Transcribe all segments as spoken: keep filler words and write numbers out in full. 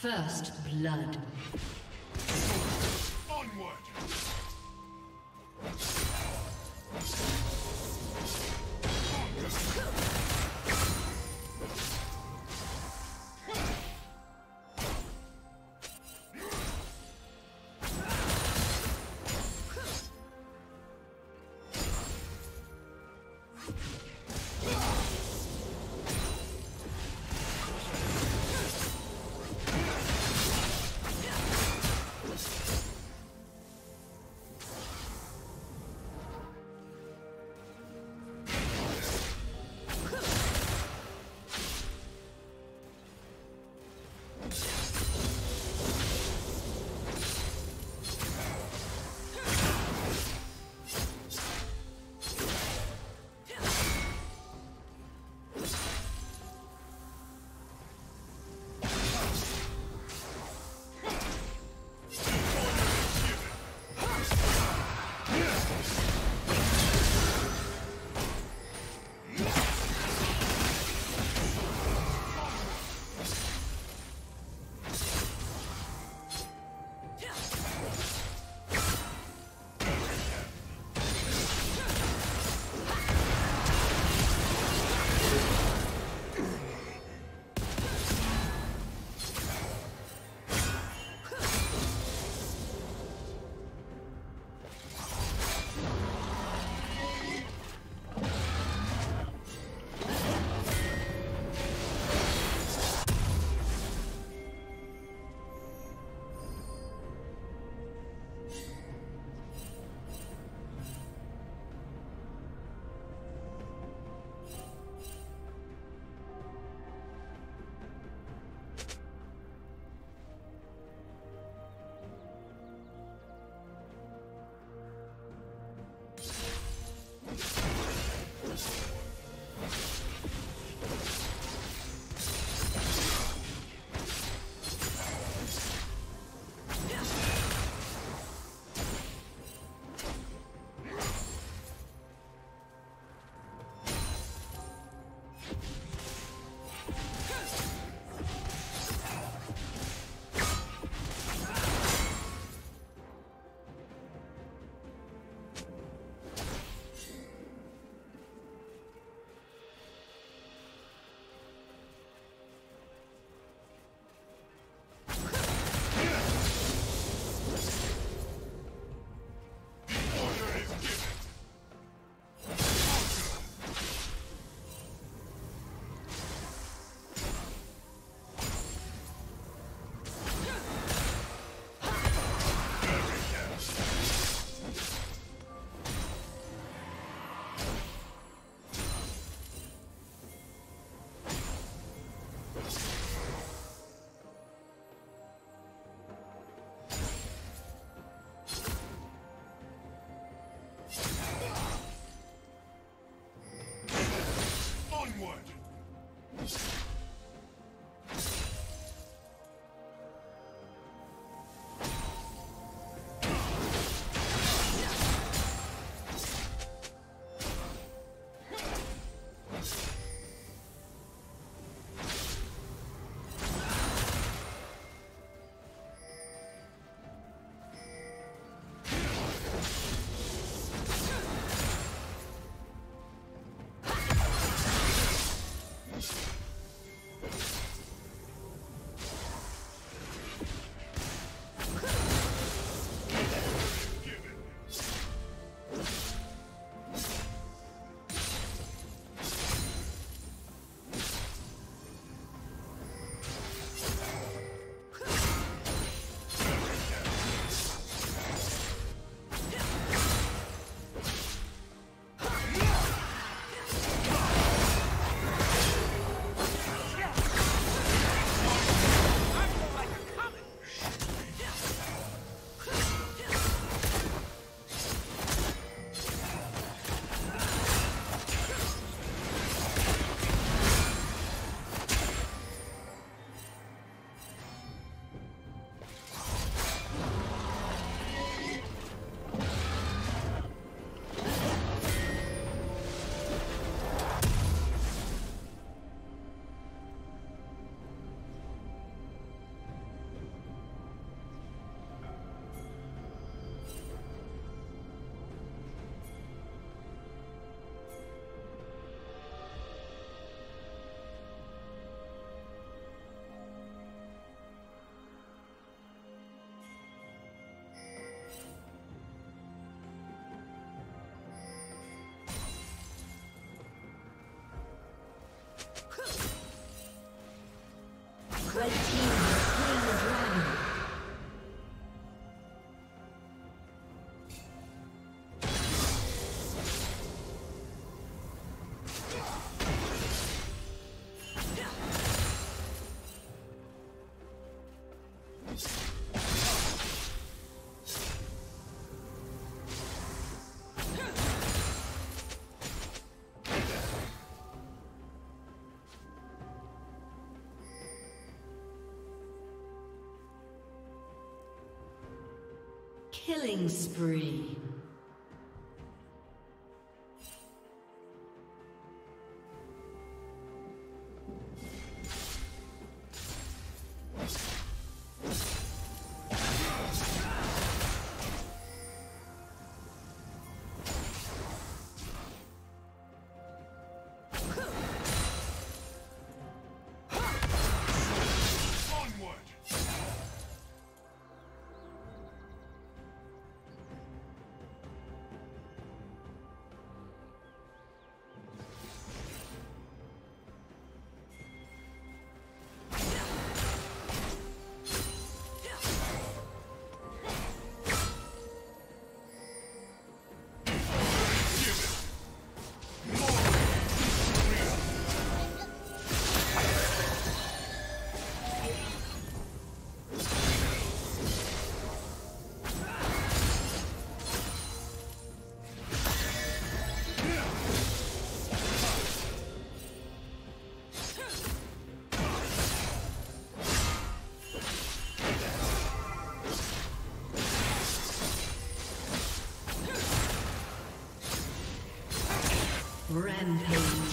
First blood. Onward! Killing spree. Rampage.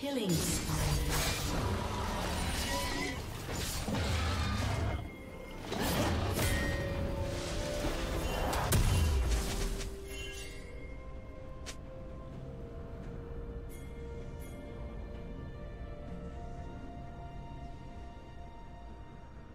Killing spree.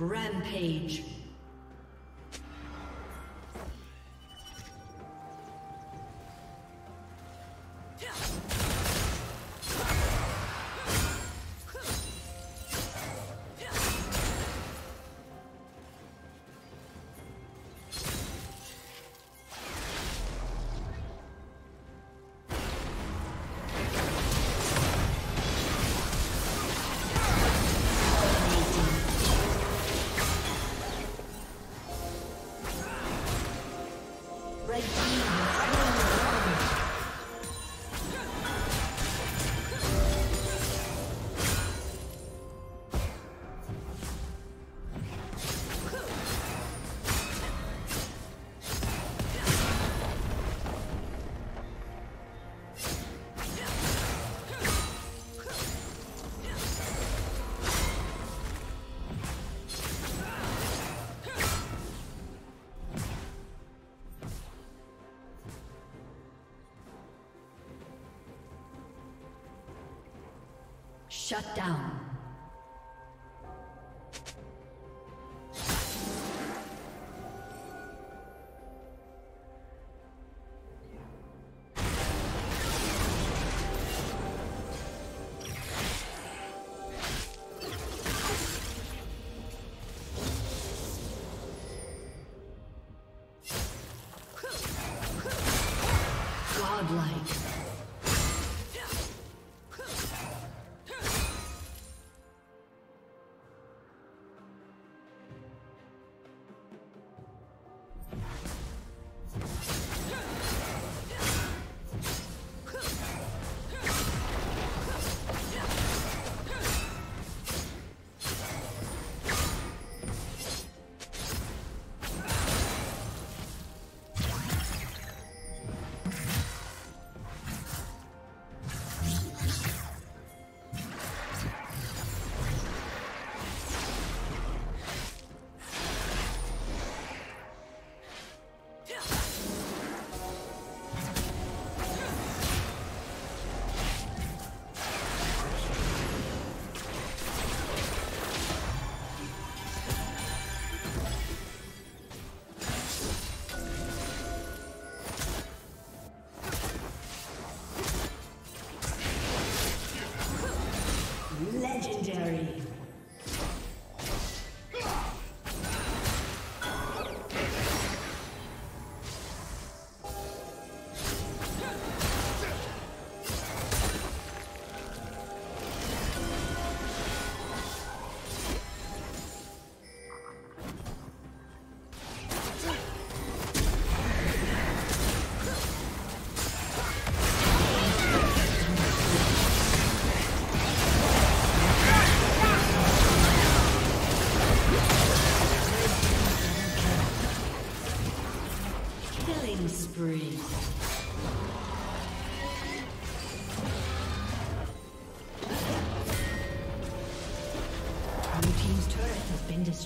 Rampage. Shut down. Legendary. Spree. Blue team's turret has been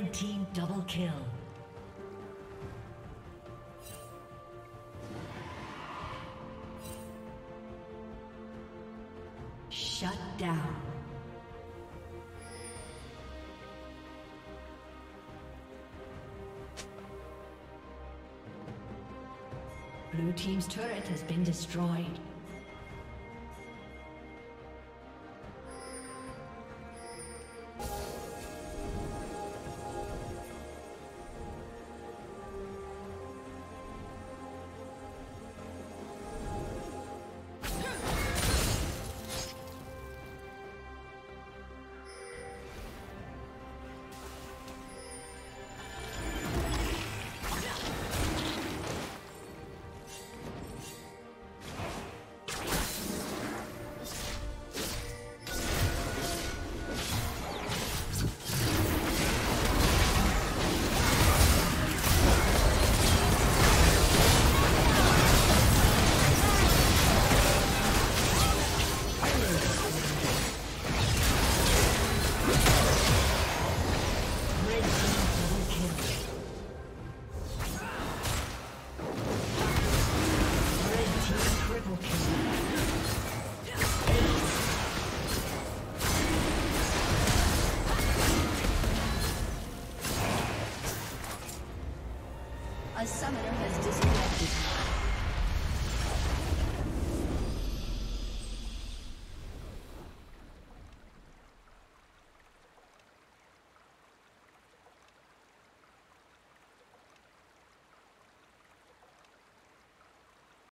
Red team double kill. Shut down. Blue team's turret has been destroyed. Summoner